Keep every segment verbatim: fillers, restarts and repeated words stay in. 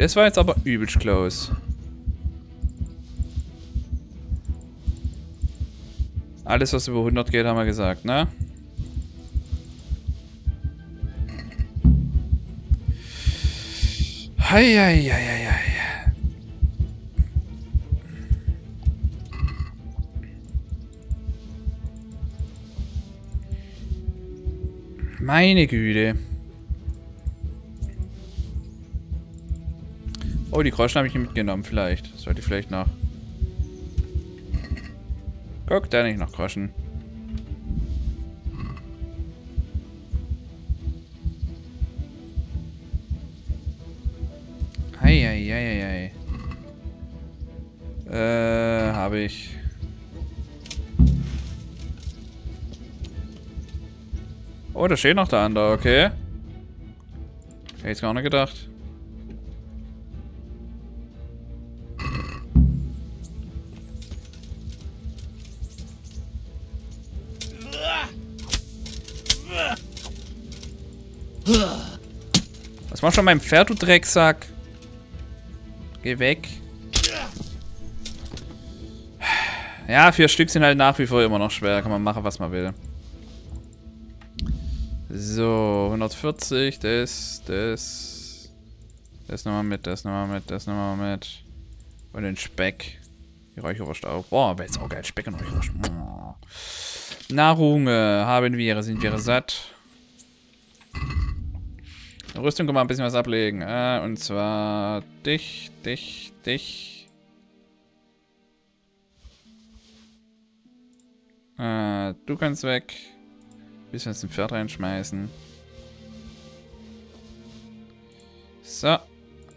Das war jetzt aber übelst close. Alles, was über hundert geht, haben wir gesagt, ne? Hei, hei, hei, hei, hei. Meine Güte. Oh, die Groschen habe ich nicht mitgenommen, vielleicht. Das sollte ich vielleicht noch. Guck, da nicht noch Groschen. Eieieiei. Äh, habe ich. Oh, da steht noch der andere, okay. Hätte ich gar nicht gedacht. Was machst du an meinem Pferd, du Drecksack? Geh weg. Ja, vier Stück sind halt nach wie vor immer noch schwer. Da kann man machen, was man will. So, hundertvierzig, das, das. Das nochmal mit, das nochmal mit, das nochmal mit. Und den Speck. Die Räucherwurst auch. Boah, wäre jetzt auch geil. Speck und Räucherwurst. Nahrung haben wir, sind wir satt. Rüstung kann man ein bisschen was ablegen. Äh, und zwar dich, dich, dich. Äh, du kannst weg. Ein bisschen was im Pferd reinschmeißen. So.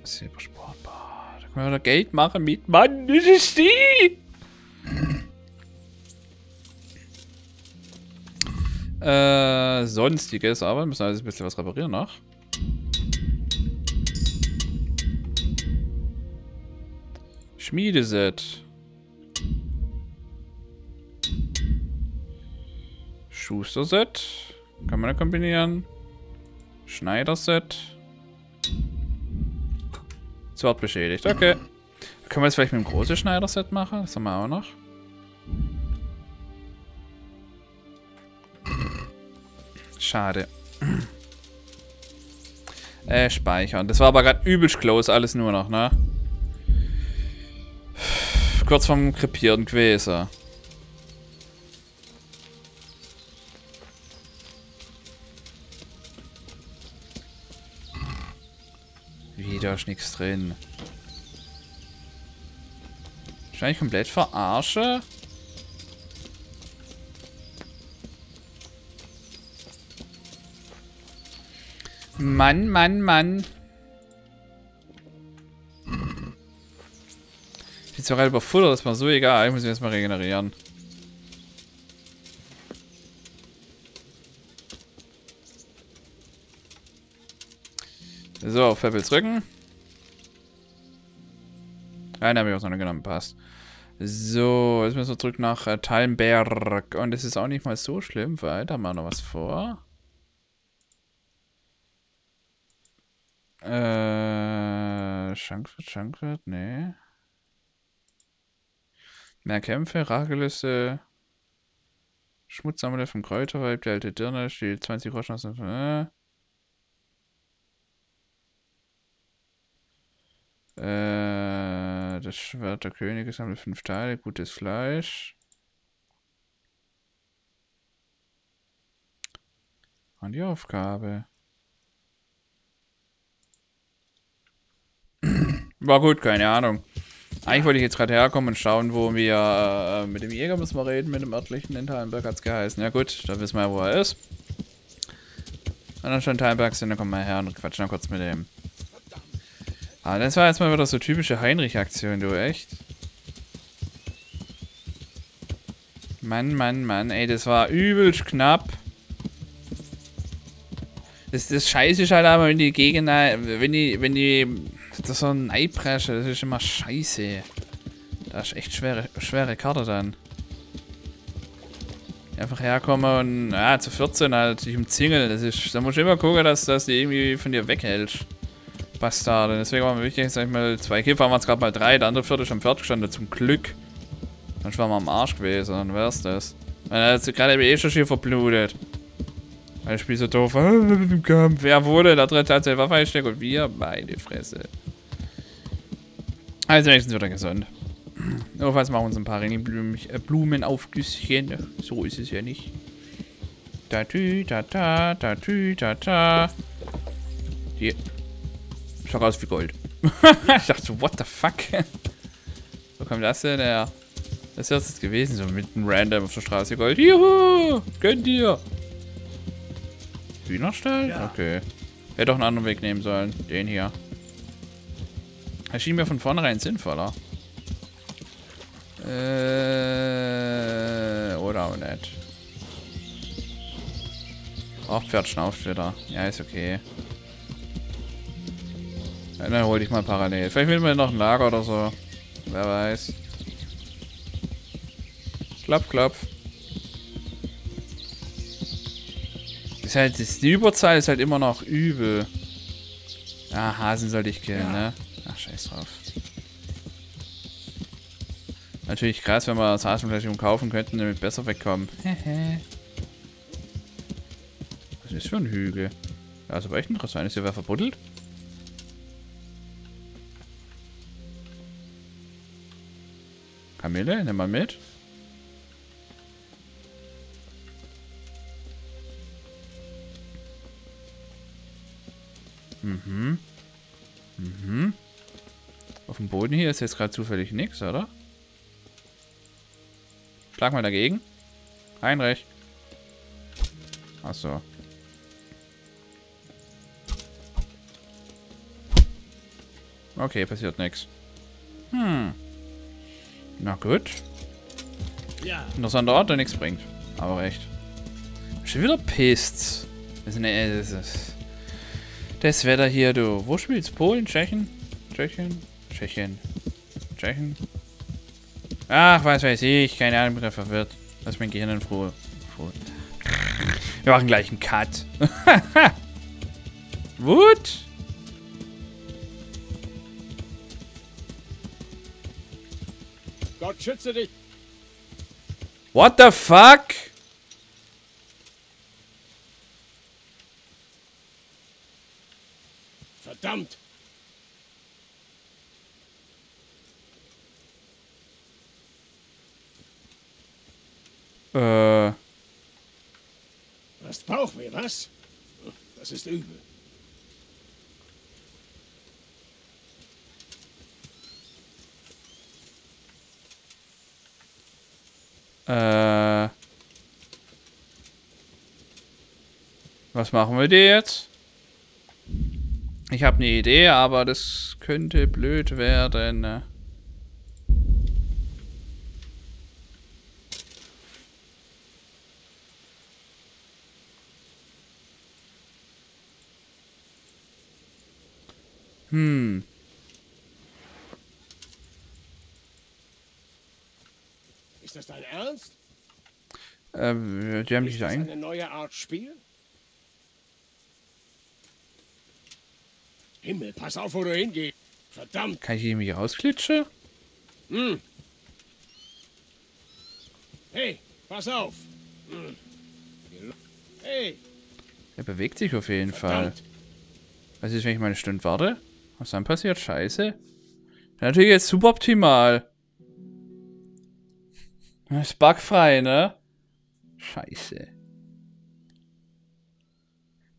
Silbersportbar. Da können wir wieder Geld machen mit. Mann, das ist die! Äh, sonstiges, aber wir müssen alles ein bisschen was reparieren noch. Schmiedeset. Schusterset. Kann man da kombinieren. Schneiderset. Zwart beschädigt. Okay. Können wir das vielleicht mit dem großen Schneiderset machen? Das haben wir auch noch. Schade. Äh, speichern. Das war aber gerade übelst close, alles nur noch, ne? Kurz vom krepieren gewesen. Wieder ist nichts drin. Wahrscheinlich komplett verarsche. Mann, Mann, Mann. Ich bin zwar gerade überfuttert, das war so egal. Ich muss mich erstmal regenerieren. So, auf Pebbles Rücken. Nein, da habe ich auch noch nicht genommen. Passt. So, jetzt müssen wir zurück nach äh, Talmberg. Und es ist auch nicht mal so schlimm, weil da haben wir noch was vor. Äh, Schankfurt, Schankfurt, nee. Mehr Kämpfe, Ragelüsse, Schmutzsammler vom Kräuterweib, die alte Dirne, die zwanzig Groschen aus dem... Äh. Äh, das Schwert der Königin sammelt fünf Teile, gutes Fleisch. Und die Aufgabe. War gut, keine Ahnung. Eigentlich wollte ich jetzt gerade herkommen und schauen, wo wir... Äh, mit dem Jäger müssen wir reden, mit dem örtlichen in Talmberg hat es geheißen. Ja gut, da wissen wir ja, wo er ist. Wenn wir schon in Talmberg sind, dann kommen wir her und quatschen noch kurz mit dem. Ah, das war jetzt mal wieder so typische Heinrich-Aktion, du, echt? Mann, Mann, Mann, ey, das war übelst knapp. Das, das Scheiße ist halt aber, wenn die Gegend... Wenn die... Wenn die... Das ist so ein Eipresche, das ist immer scheiße. Da ist echt schwere, schwere Karte dann. Einfach herkommen und, ah, zu vierzehn halt, dich umzingeln. Das ist, da musst du immer gucken, dass, dass die irgendwie von dir weghältst. Bastarde. Deswegen war mir wichtig, jetzt mal zwei Käfer, waren es gerade mal drei, der andere vierte schon fort gestanden, zum Glück. Dann war mal am Arsch gewesen, dann wär's das. Weil er gerade eh schon hier verblutet. Weil das Spiel so doof. Wer wurde? Der dritte hat seine Waffe eingesteckt und wir beide Fresse. Also wenigstens wieder gesund. Jedenfalls machen wir uns ein paar Ringelblumen auf Güsschen. So ist es ja nicht. Tatü, tata, tatü, tata. Hier. Schau raus wie Gold. Ich dachte so, what the fuck? Wo kommt das denn her? Das wäre es gewesen, so mitten random auf der Straße Gold. Juhu! Gönn dir! Hühnerstall? Ja. Okay. Hätte doch einen anderen Weg nehmen sollen. Den hier. Er schien mir von vornherein sinnvoller. Äh. Oder auch nicht. Auch Pferd schnauft wieder. Ja, ist okay. Ja, dann hol ich mal parallel. Vielleicht finden wir noch ein Lager oder so. Wer weiß. Klapp, klapp. Ist halt, die Überzahl ist halt immer noch übel. Ah, Hasen sollte ich killen, ja, ne? Ach, scheiß drauf. Natürlich krass, wenn wir das Hasenfleisch umkaufen könnten, damit wir besser wegkommen. Was ist für ein Hügel? Ja, also war echt interessant. Ist hier wer verbuddelt? Kamille, nimm mal mit. Mhm. Mhm. Auf dem Boden hier ist jetzt gerade zufällig nichts, oder? Schlag mal dagegen. Heinrich. Achso. Okay, passiert nichts. Hm. Na gut. Ja. Interessanter Ort, der nichts bringt. Aber recht. Schon wieder pisst. Das ist eine. Das ist das Wetter hier, du. Wo spielst du? Polen? Tschechien? Tschechien? Tschechien? Tschechien? Ach, was weiß ich. Keine Ahnung, ich bin da verwirrt. Lass mein Gehirn in Ruhe. Wir machen gleich einen Cut. Wut! Gott schütze dich! What the fuck? Verdammt! Äh. Was braucht mir was? Das ist übel. Äh. Was machen wir dir jetzt? Ich habe eine Idee, aber das könnte blöd werden. Hm. Ist das dein Ernst? Ähm, die haben nicht ein. Ist das eine neue Art Spiel? Himmel, pass auf, wo du hingehst. Verdammt. Kann ich hier mich ausklitschen? Hm. Hey, pass auf. Hm. Hey. Er bewegt sich auf jeden Verdammt. Fall. Was ist, wenn ich mal eine Stunde warte? Was dann passiert? Scheiße. Natürlich jetzt suboptimal. Das ist bugfrei, ne? Scheiße.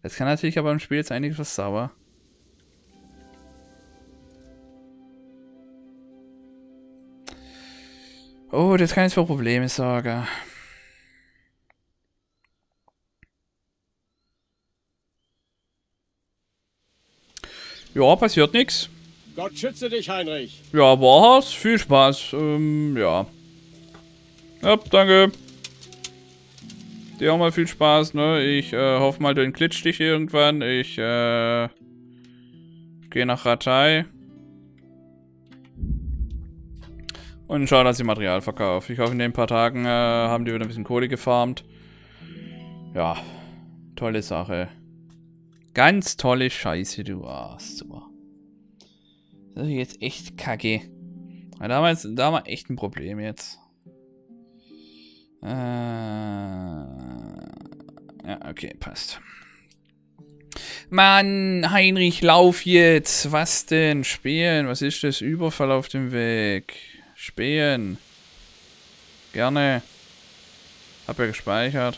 Das kann natürlich aber im Spiel jetzt einiges was sauer. Oh, das kann jetzt für Probleme sorgen. Ja, passiert nichts. Gott schütze dich, Heinrich. Ja, war's. Viel Spaß. Ähm, ja. Ja, danke. Dir auch mal viel Spaß, ne? Ich äh, hoffe mal, du klitscht dich irgendwann. Ich äh, gehe nach Rattay. Und schau, dass ich Material verkaufe. Ich hoffe, in den paar Tagen äh, haben die wieder ein bisschen Kohle gefarmt. Ja, tolle Sache. Ganz tolle Scheiße, du warst. Super. Das ist jetzt echt kacke. Ja, damals, da war echt ein Problem jetzt. Äh, ja, okay, passt. Mann, Heinrich, lauf jetzt. Was denn? Spähen. Was ist das? Überfall auf dem Weg. Spähen. Gerne. Hab ja gespeichert.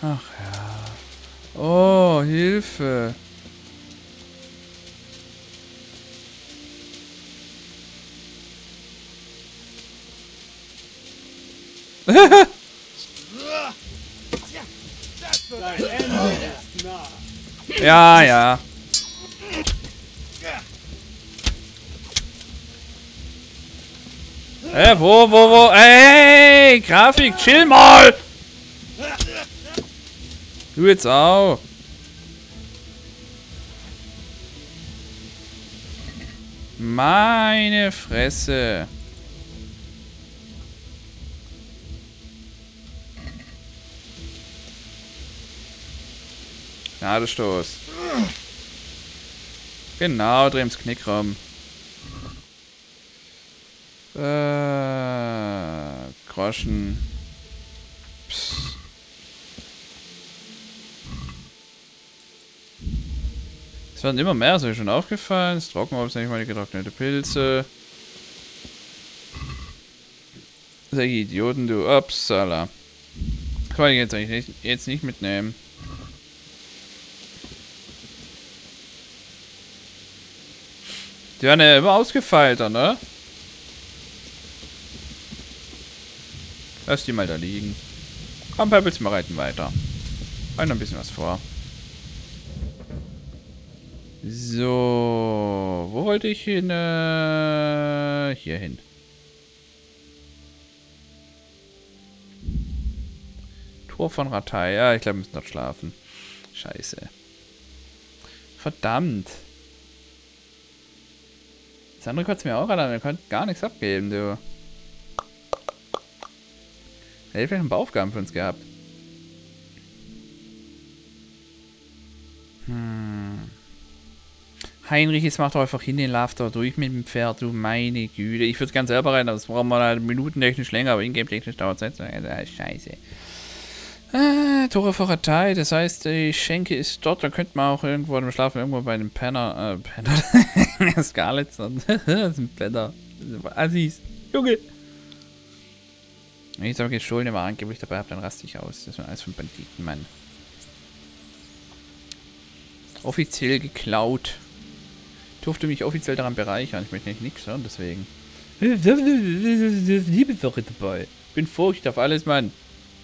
Ach ja. Oh, Hilfe. Ja, ja. Hey, wo, wo, wo? Hey, Grafik, chill mal! Du jetzt auch. Meine Fresse. Gnadenstoß. Genau, dreh ums Knick rum. Äh, Groschen. Psst. Es werden immer mehr, das ist mir schon aufgefallen. Es trocken ob es nicht mal die getrocknete Pilze. Solche Idioten, du. Upsala. Das wollte ich jetzt eigentlich nicht, jetzt nicht mitnehmen. Die waren ja immer ausgefeilter, ne? Lass die mal da liegen. Komm, Pebbles, wir reiten weiter. Halt noch ein bisschen was vor. So, wo wollte ich hin? Äh, hier hin. Tor von Rattay. Ja, ich glaube, wir müssen noch schlafen. Scheiße. Verdammt. Das andere konnte es mir auch an, ihr könnt gar nichts abgeben, du. Er hätte vielleicht ein paar Aufgaben für uns gehabt. Hm. Heinrich, jetzt macht doch einfach hin den Lauf da durch mit dem Pferd, du meine Güte. Ich würde es ganz selber rein, aber das brauchen wir halt minutentechnisch länger, aber ingame-technisch dauert es nicht. Scheiße. Ah, Tore vor Rattay, das heißt, die Schenke ist dort, dann könnte man auch irgendwo im Schlafen irgendwo bei einem Penner, äh, Penner, Scarlett, das ist ein Penner, Assis, Junge. Wenn ich jetzt aber gestohlene Waren angeblich dabei habe, dann raste ich aus, das war alles von Banditen, Mann. Offiziell geklaut. Ich durfte mich offiziell daran bereichern, ich möchte nicht nichts hören, deswegen. Liebe Sache dabei, ich bin Furcht auf alles, Mann.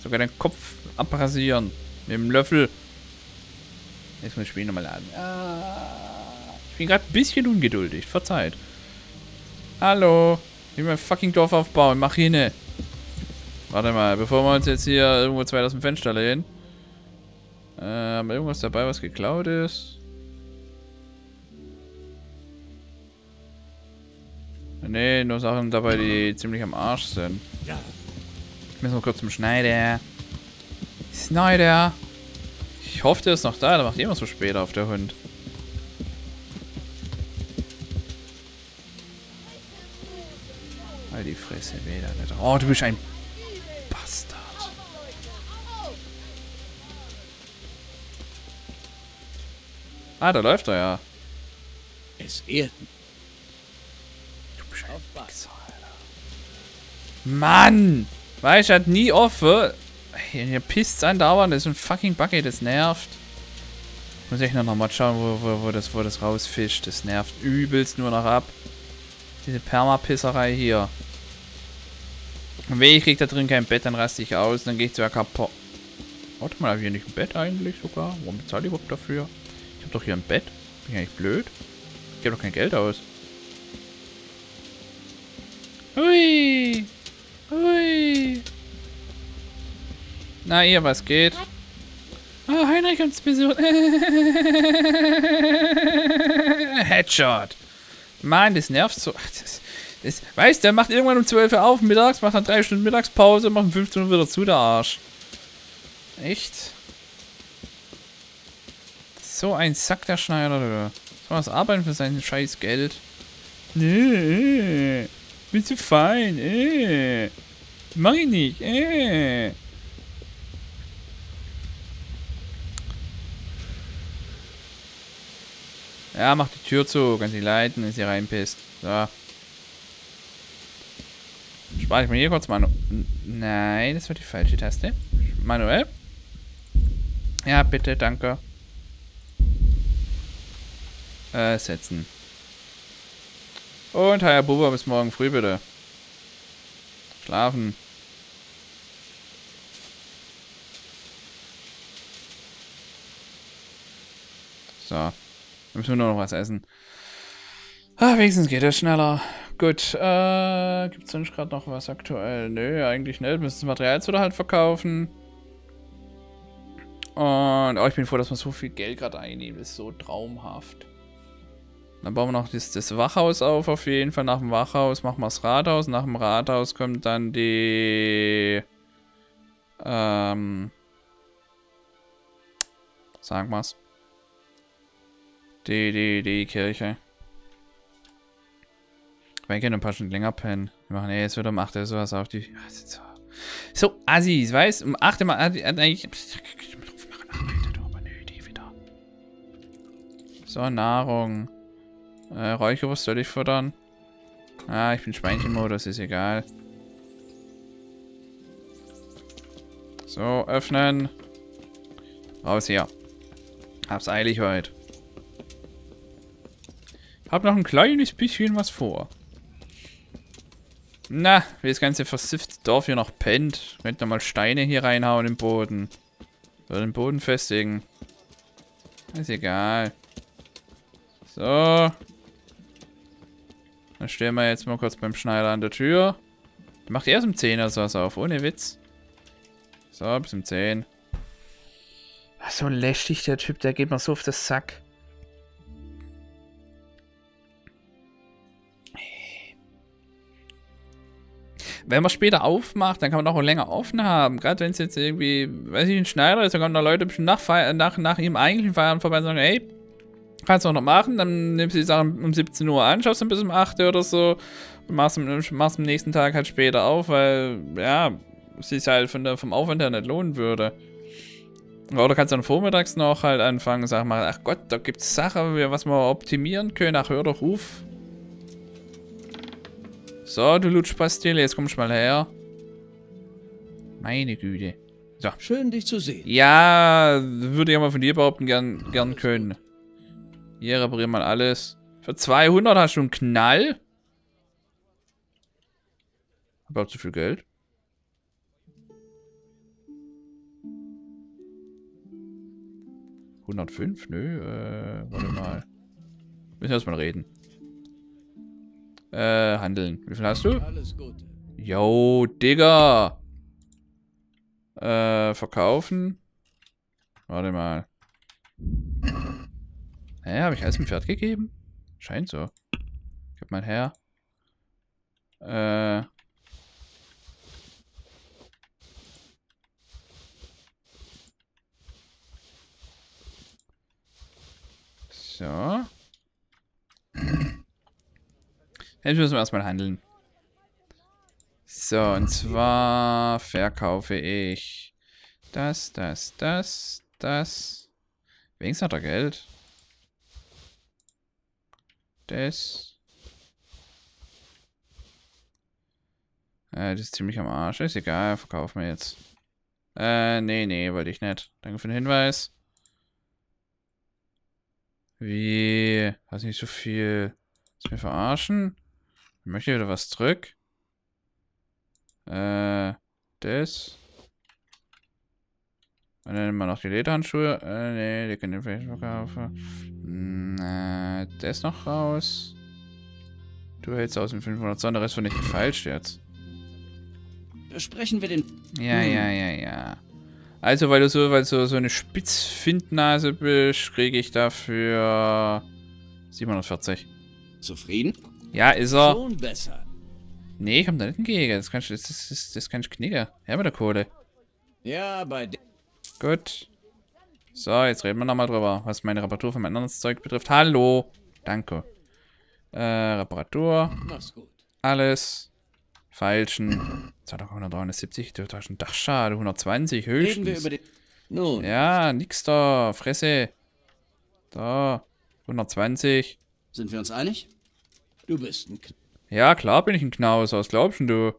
Sogar den Kopf abrasieren. Mit dem Löffel. Jetzt muss ich Spiel nochmal laden. Ich bin gerade ein bisschen ungeduldig. Verzeiht. Hallo. Ich will mein fucking Dorf aufbauen. Mach hin. Warte mal. Bevor wir uns jetzt hier irgendwo zwei aus dem Fenster lehnen. Äh, haben wir irgendwas dabei, was geklaut ist? Nee, nur Sachen dabei, die ziemlich am Arsch sind. Ja. Müssen wir kurz zum Schneider. Schneider. Ich hoffe, der ist noch da. Da macht immer so spät auf, der Hund. All die Fresse, weder nicht. Oh, du bist ein Bastard. Ah, da läuft er ja. Es ehrt. Du bist ein Wichser, Alter. Mann! Weil ich halt nie offen. Hier pisst es andauernd, das ist ein fucking Bucket, das nervt. Muss ich noch mal schauen, wo, wo, wo, das, wo das rausfischt. Das nervt übelst nur noch ab. Diese Permapisserei hier. Und wenn ich krieg da drin kein Bett, dann raste ich aus, dann gehe ich zu der Kapo. Warte mal, habe ich hier nicht ein Bett eigentlich sogar? Warum bezahle ich überhaupt dafür? Ich habe doch hier ein Bett. Bin ich eigentlich blöd? Ich gebe doch kein Geld aus. Hui! Hui. Na, ihr, was geht? Oh, Heinrich uns besucht. Headshot. Mann, das nervt so. Ach, das, Ist, weißt du, der macht irgendwann um zwölf Uhr auf mittags, macht dann drei Stunden Mittagspause, macht um fünfzehn Uhr wieder zu, der Arsch. Echt? So ein Sack, der Schneider, oder? Soll was arbeiten für sein scheiß Geld? Nee, bin zu fein, äh. Mach ich nicht, äh. Ja, mach die Tür zu, kannst dich leiten, ist hier reinpisst. So. Spare ich mir hier kurz manuell. Nein, das war die falsche Taste. Manuell. Ja, bitte, danke. Äh, setzen. Und hi, Bubba, bis morgen früh, bitte. Schlafen. So. Dann müssen wir nur noch was essen. Ah, wenigstens geht das schneller. Gut, äh, gibt's sonst gerade noch was aktuell? Nö, eigentlich nicht. Wir müssen das Material jetzt wieder halt verkaufen. Und oh, ich bin froh, dass wir so viel Geld gerade einnehmen. Das ist so traumhaft. Dann bauen wir noch das, das Wachhaus auf, auf jeden Fall. Nach dem Wachhaus machen wir das Rathaus. Nach dem Rathaus kommt dann die... Ähm... Sagen wir's. Die, die, die Kirche. Wir können ein paar Stunden länger pennen. Wir machen eh jetzt wieder um acht Uhr sowas auf die... So, so Assis, weißt du? Um acht Uhr mal... Eigentlich... So, Nahrung. Äh, Räucherwurst soll ich futtern? Ah, ich bin Schweinchenmodus, ist egal. So, öffnen. Raus hier. Hab's eilig heute. Hab noch ein kleines bisschen was vor. Na, wie das ganze versiffte Dorf hier noch pennt. Könnt ihr mal Steine hier reinhauen im Boden. Oder den Boden festigen. Ist egal. So. Dann stehen wir jetzt mal kurz beim Schneider an der Tür. Macht erst um zehn Uhr sowas auf, ohne Witz. So, bis um zehn. Ach, so lästig der Typ, der geht mir so auf den Sack. Wenn man später aufmacht, dann kann man auch länger offen haben. Gerade wenn es jetzt irgendwie, weiß ich, ein Schneider ist, dann kommen da Leute bestimmt nach, nach, nach ihrem eigentlichen Feierabend vorbei und sagen, hey, kannst du auch noch machen, dann nimmst du die Sachen um siebzehn Uhr an, schaust dann bis um acht oder so und machst am nächsten Tag halt später auf, weil, ja, es sich halt von der, vom Aufwand her nicht lohnen würde. Oder kannst dann vormittags noch halt anfangen und sagen, ach Gott, da gibt es Sachen, was wir optimieren können, ach hör doch, ruf. So, du Lutschpastille, jetzt kommst du mal her. Meine Güte. So. Schön, dich zu sehen. Ja, würde ich mal von dir behaupten, gern, gern können. Hier reparieren wir alles. Für zweihundert hast du einen Knall? Hab auch zu viel Geld. hundertfünf? Nö, äh, warte mal. Müssen wir erstmal reden. Äh, handeln. Wie viel hast du? Alles gut. Yo, Digga. Äh, verkaufen. Warte mal. Hä, habe ich alles dem Pferd gegeben? Scheint so. Gib mal her. Äh. So. Jetzt müssen wir erstmal handeln. So, und zwar verkaufe ich das, das, das, das. Wenigstens hat er Geld. Das. Äh, das ist ziemlich am Arsch. Ist egal, verkaufen wir jetzt. Äh, nee, nee, wollte ich nicht. Danke für den Hinweis. Wie? Hast nicht so viel. Willst du mich verarschen? Ich möchte wieder was zurück. Äh, das. Und dann nehmen wir noch die Lederhandschuhe. Äh, nee, die können wir vielleicht verkaufen. Hm, äh, das noch raus. Du hältst aus dem fünfhunderter, der Rest wird nicht gefeilscht jetzt. Besprechen wir den... Ja, ja, ja, ja. Also, weil du so, weil du so eine Spitzfindnase bist, kriege ich dafür... siebenhundertvierzig. Zufrieden? Ja, ist er. Schon besser. Nee, kommt da nicht ein Gehege. Das kann ich, das ist, das, das kann ich knicken. Ja, mit der Kohle. Ja, bei dir. Gut. So, jetzt reden wir nochmal drüber, was meine Reparatur für mein anderes Zeug betrifft. Hallo. Danke. Äh, Reparatur. Mach's gut. Alles. Falschen. zweitausenddreihundertsiebzig. Dachschade. hundertzwanzig. Höchstens. Reden wir über den... no. Ja, nix da. Fresse. Da. hundertzwanzig. Sind wir uns einig? Du bist ein Knaus. Ja, klar bin ich ein Knaus. Was glaubst denn du?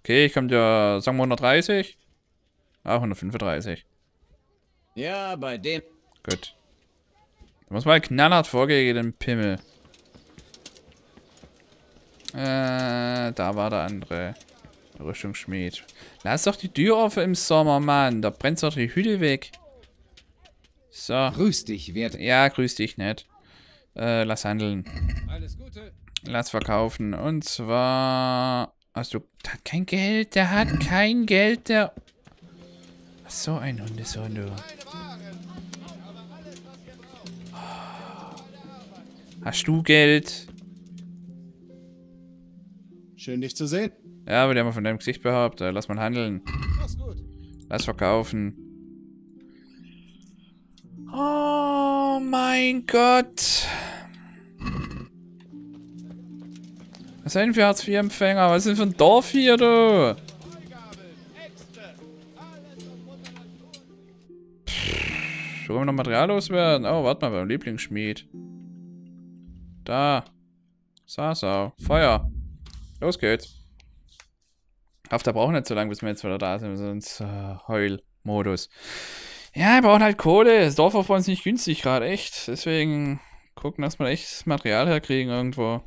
Okay, ich komme dir, sagen wir hundertdreißig. Ah, hundertfünfunddreißig. Ja, bei dem. Gut. Da muss mal knallhart vorgehen, den Pimmel. Äh, da war der andere. Rüstungsschmied. Lass doch die Tür offen im Sommer, Mann. Da brennt doch die Hütte weg. So. Grüß dich, Wert. Ja, grüß dich, nett. Äh, lass handeln. Alles Gute. Lass verkaufen. Und zwar... Hast du... Der hat kein Geld. Der hat kein Geld. Der... Was so ein Hundesohn, du. Hast du Geld? Schön, dich zu sehen. Ja, aber die haben wir von deinem Gesicht behauptet. Lass mal handeln. Mach's gut. Lass verkaufen. Oh mein Gott. Was sind für Hartz vier-Empfänger? Was ist denn für ein Dorf hier, du? Pff, wollen wir noch Material loswerden? Oh, warte mal, beim Lieblingsschmied. Da. Sasau. Feuer. Los geht's. Hafter braucht nicht so lange, bis wir jetzt wieder da sind. Sonst äh, Heul-Modus. Ja, wir brauchen halt Kohle. Das Dorf auf uns nicht günstig gerade, echt. Deswegen gucken, dass wir echt Material herkriegen irgendwo.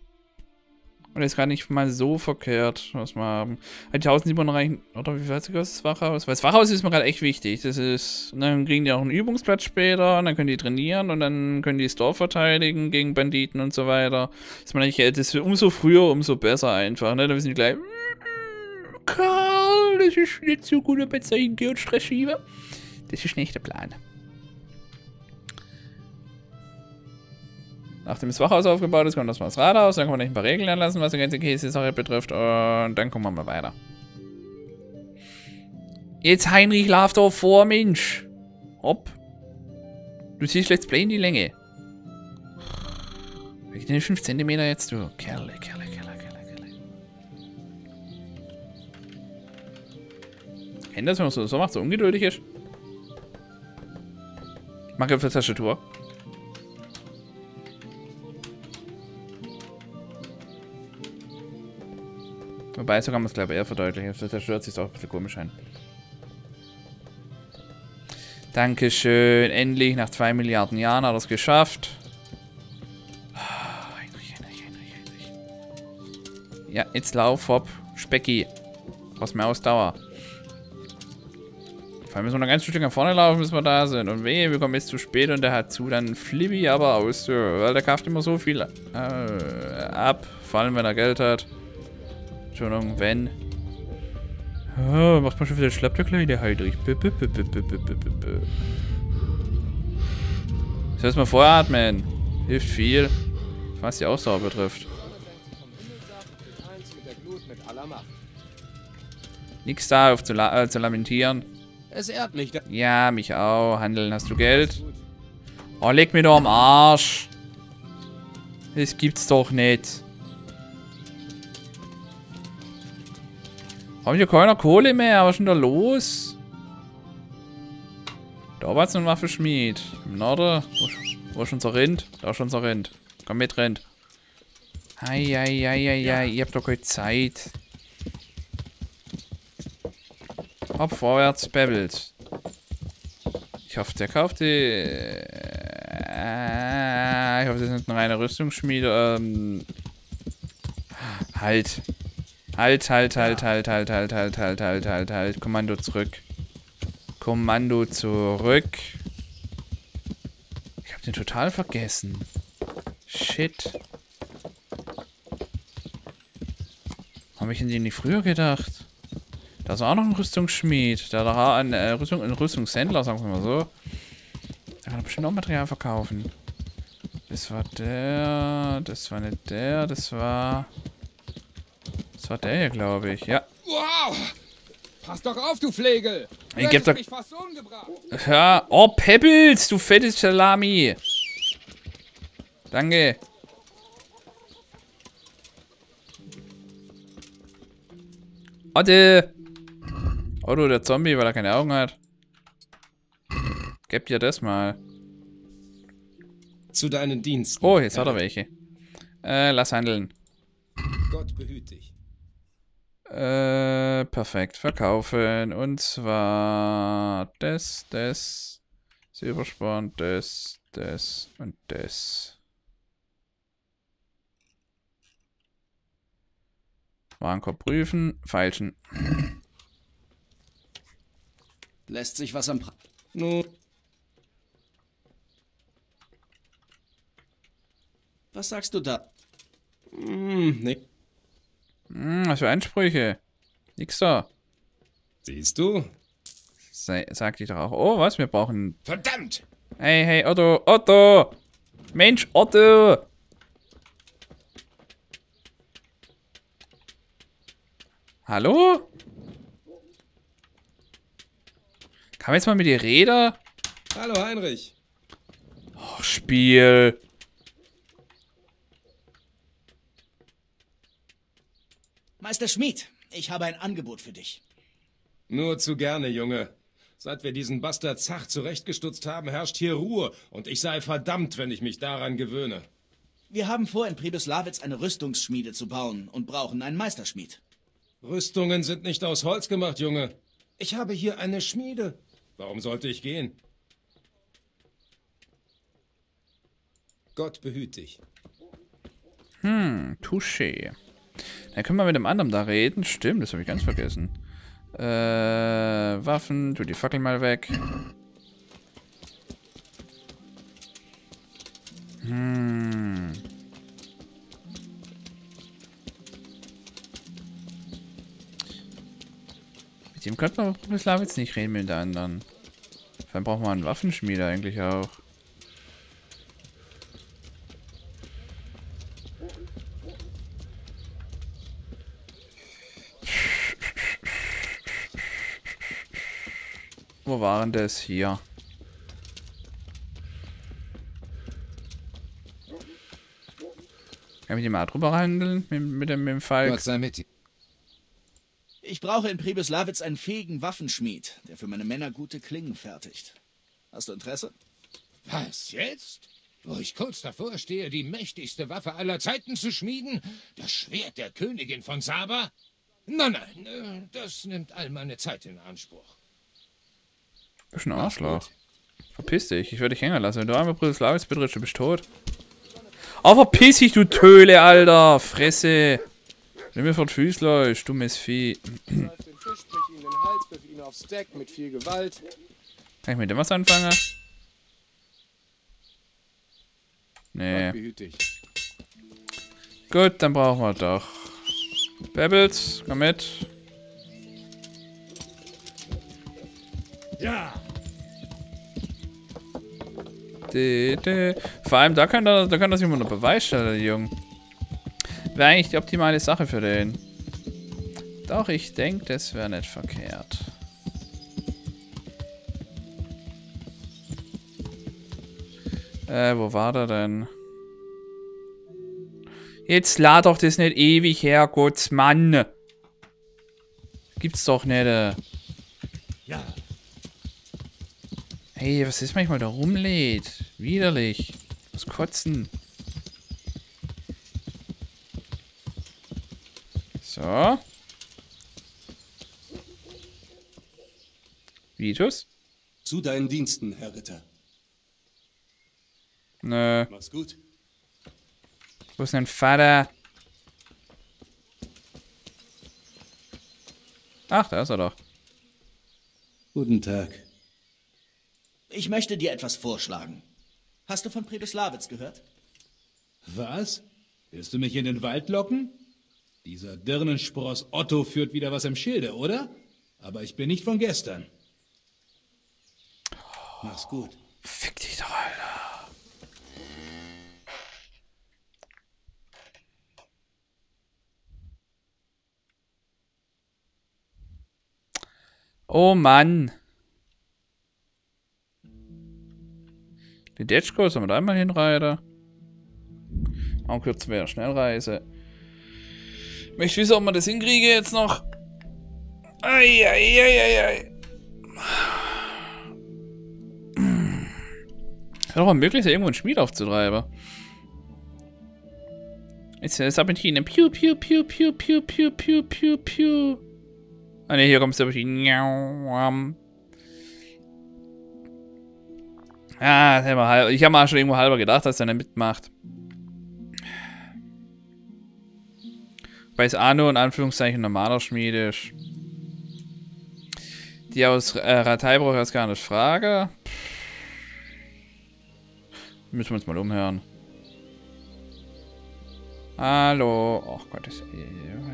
Und ist gerade nicht mal so verkehrt, was wir haben. siebzehnhundert reichen. Oder wie viel hat sie das Wachhaus? Weil das Wachhaus ist mir gerade echt wichtig. Das ist. Und dann kriegen die auch einen Übungsplatz später. Und dann können die trainieren. Und dann können die das Dorf verteidigen gegen Banditen und so weiter. Das ist mir nicht, das ist umso früher, umso besser einfach. Ne? Da wissen die gleich. Karl, das ist nicht so gut, wenn ich hingehe und Stress schiebe. Das ist nicht der Plan. Nachdem das Wachhaus aufgebaut ist, kommt das mal das Rathaus, dann kann man nicht ein paar Regeln anlassen, was die ganze Käse-Sache betrifft, und dann gucken wir mal weiter. Jetzt Heinrich, lauf doch vor, Mensch! Hopp! Du siehst Let's Play in die Länge. Wie geht denn fünf Zentimeter jetzt, du? Kerle, Kerle, Kerle, Kerle, Kerle. Kennt das, wenn man so, so macht, so ungeduldig ist? Ich mache auf der Tastatur. Wobei, so kann man es, glaube ich, eher verdeutlichen. Das stört sich auch ein bisschen komisch ein. Dankeschön. Endlich, nach zwei Milliarden Jahren hat er es geschafft. Oh, Heinrich, Heinrich, Heinrich, Heinrich. Ja, jetzt lauf, hopp. Specki. Was mehr Ausdauer. Vor allem müssen wir noch ein ganzes Stück nach vorne laufen, bis wir da sind. Und wehe, wir kommen jetzt zu spät und der hat zu dann Flibby aber aus. Weil der kauft immer so viel äh, ab. Vor allem, wenn er Geld hat. Wenn. Oh, macht man schon wieder schlapp, der kleine Heinrich. Das heißt mal voratmen. Hilft viel, was die Ausdauer betrifft. Nix da auf zu, la äh, zu lamentieren. Es ehrt mich. Ja, mich auch. Handeln, hast du Geld? Oh, leg mir doch am Arsch. Das gibt's doch nicht. Haben wir keine Kohle mehr? Was ist denn da los? Da war jetzt noch ein Waffenschmied. Im Norden. Wo ist unser Rind? Da ist unser Rind. Komm mit, Rind. Eieieiei, ihr habt doch keine Zeit. Hopp, vorwärts, babbelt. Ich hoffe, der kauft die... Äh, ich hoffe, das ist nicht ein reiner Rüstungsschmied. Ähm, halt. Halt, halt, halt, halt, halt, halt, halt, halt, halt, halt, halt. Kommando zurück. Kommando zurück. Ich hab den total vergessen. Shit. Hab ich denn den nicht früher gedacht? Da ist auch noch ein Rüstungsschmied. Da war ein äh, Rüstung, ein Rüstungshändler, sagen wir mal so. Da kann er bestimmt auch Material verkaufen. Das war der, das war nicht der, das war... Das war der hier, glaube ich, ja. Wow! Pass doch auf, du Flegel! Du ich doch... mich fast umgebracht! Ja, oh, Pebbles, du fettes Salami! Danke. Otto! Otto, der Zombie, weil er keine Augen hat. Gebt ihr das mal. Zu deinen Diensten. Oh, jetzt hat er welche. Äh, lass handeln. Gott behüt dich. Äh, perfekt. Verkaufen. Und zwar das, das, Silbersporn, das, das und das. Warenkorb prüfen, feilschen. Lässt sich was am... Pre no. Was sagst du da? Hm, nee. Hm, was für Ansprüche? Nix da. Siehst du? Sei, sag ich doch auch. Oh, was? Wir brauchen... Verdammt! Hey, hey, Otto! Otto! Mensch, Otto! Hallo? Kann man jetzt mal mit dir reden? Hallo, Heinrich. Oh, Spiel. Meister Schmied, ich habe ein Angebot für dich. Nur zu gerne, Junge. Seit wir diesen Bastard zart zurechtgestutzt haben, herrscht hier Ruhe. Und ich sei verdammt, wenn ich mich daran gewöhne. Wir haben vor, in Pribyslavitz eine Rüstungsschmiede zu bauen und brauchen einen Meisterschmied. Rüstungen sind nicht aus Holz gemacht, Junge. Ich habe hier eine Schmiede. Warum sollte ich gehen? Gott behüt dich. Hm, touché. Dann können wir mit dem anderen da reden. Stimmt, das habe ich ganz vergessen. Äh, Waffen, tu die Fackel mal weg. Hm. Mit dem könnten wir Pribyslavitz nicht reden mit den anderen. Dann brauchen wir einen Waffenschmied eigentlich auch. Wo waren das hier? Kann ich die mal drüber handeln mit, mit dem, mit dem Falk? Gott sei mit. Ich brauche in Pribyslavitz einen fähigen Waffenschmied, der für meine Männer gute Klingen fertigt. Hast du Interesse? Was jetzt? Wo ich kurz davor stehe, die mächtigste Waffe aller Zeiten zu schmieden? Das Schwert der Königin von Saba? Nein, nein, das nimmt all meine Zeit in Anspruch. Bist ein Arschloch. Verpiss dich, ich würde dich hängen lassen. Wenn du einmal Pribyslavitz betrittst, du bist tot. Oh, verpiss dich, du Töle, Alter! Fresse! Nimm mir vor den Füßen, Leute, dummes Vieh. Kann ich mit dem was anfangen? Nee. Gut, dann brauchen wir doch. Pebbles, komm mit. Ja. De, de. Vor allem, da kann, da, da kann das jemand noch Beweis stellen, der Junge. Wäre eigentlich die optimale Sache für den. Doch, ich denke, das wäre nicht verkehrt. Äh, wo war der denn? Jetzt lad doch das nicht ewig her, Gott, Mann. Gibt's doch nicht. Äh. Ja. Hey, was ist manchmal da rumlädt? Widerlich. Was kotzen. So. Vitus? Zu deinen Diensten, Herr Ritter. Nö. Mach's gut. Wo ist dein Vater? Ach, da ist er doch. Guten Tag. Ich möchte dir etwas vorschlagen. Hast du von Pribyslavitz gehört? Was? Willst du mich in den Wald locken? Dieser Dirnenspross Otto führt wieder was im Schilde, oder? Aber ich bin nicht von gestern. Mach's gut. Fick dich doch, Alter. Oh Mann. Den Detschko sollen wir da einmal hinreiten. Auch kurz wäre Schnellreise. Möchte wissen, ob man das hinkriege jetzt noch. Ei, ei, ei, ei, ei. Wäre doch mal möglich, irgendwo einen Schmied aufzutreiben. Jetzt Serpentine. Piu, piu, piu, piu, piu, piu, piu, piu, piu. Ah ne, hier kommt Serpentine. Ah, ich habe mal schon irgendwo halber gedacht, dass er nicht mitmacht. Weil es A nur in Anführungszeichen normaler Schmied ist. Die aus äh, Rattay brauche ich jetzt gar nicht frage. Müssen wir uns mal umhören. Hallo. Oh Gott, das,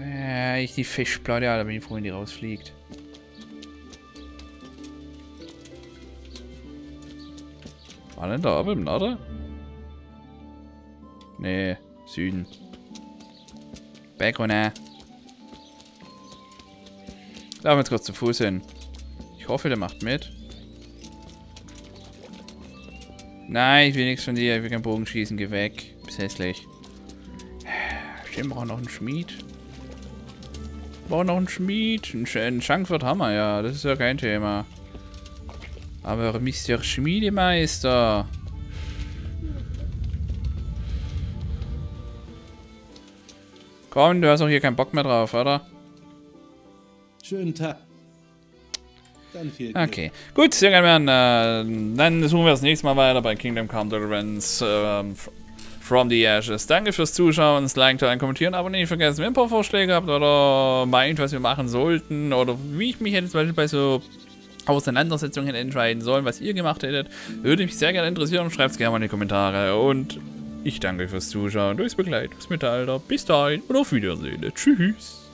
äh, ich die Fischplatte, da bin ich froh, wenn die rausfliegt. War denn da oben im Norden? Nee, Süden. Back runter. Laufen wir jetzt kurz zu Fuß hin. Ich hoffe, der macht mit. Nein, ich will nichts von dir. Ich will keinen Bogen schießen. Geh weg. Bist hässlich. Stimmt, wir brauchen noch einen Schmied. Wir brauchen noch einen Schmied. Ein Schankwirt haben wir ja. Das ist ja kein Thema. Aber Mister Schmiedemeister. Komm, du hast auch hier keinen Bock mehr drauf, oder? Schönen Tag. Dann viel Glück. Okay, gut, sehr gerne. Äh, dann suchen wir das nächste Mal weiter bei Kingdom Come: Deliverance äh, from the Ashes. Danke fürs Zuschauen, das Like, Teilen, Kommentieren, Abonnieren, nicht vergessen, wenn ihr ein paar Vorschläge habt oder meint, was wir machen sollten oder wie ich mich hätte zum Beispiel bei so Auseinandersetzungen hätte entscheiden sollen, was ihr gemacht hättet, würde mich sehr gerne interessieren. Schreibt es gerne mal in die Kommentare und ich danke fürs Zuschauen, durchs Begleitungsmittelalter. Bis dahin und auf Wiedersehen. Tschüss.